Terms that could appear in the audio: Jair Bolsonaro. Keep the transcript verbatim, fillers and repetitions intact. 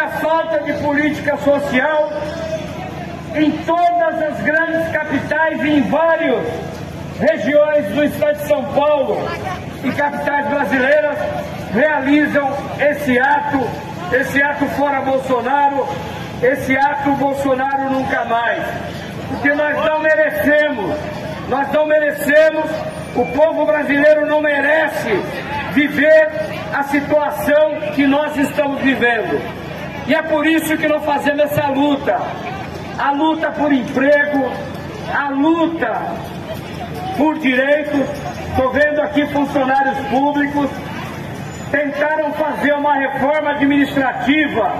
A falta de política social em todas as grandes capitais e em várias regiões do estado de São Paulo e capitais brasileiras realizam esse ato, esse ato fora Bolsonaro, esse ato Bolsonaro nunca mais. Porque nós não merecemos, nós não merecemos, o povo brasileiro não merece viver a situação que nós estamos vivendo. E é por isso que nós fazemos essa luta, a luta por emprego, a luta por direitos. Estou vendo aqui funcionários públicos tentaram fazer uma reforma administrativa.